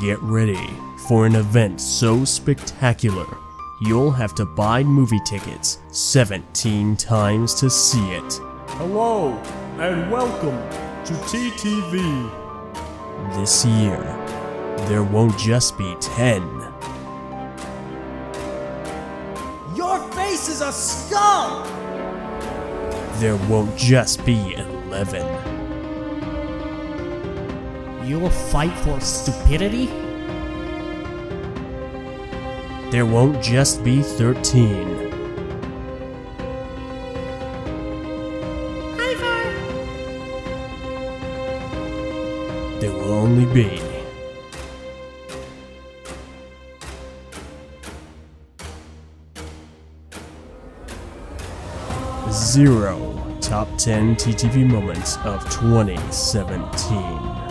Get ready for an event so spectacular, you'll have to buy movie tickets 17 times to see it. Hello, and welcome to TTV. This year, there won't just be 10. Your face is a skull! There won't just be 11. You'll fight for stupidity? There won't just be 13. Ivar! There will only be 0 top 10 TTV moments of 2017.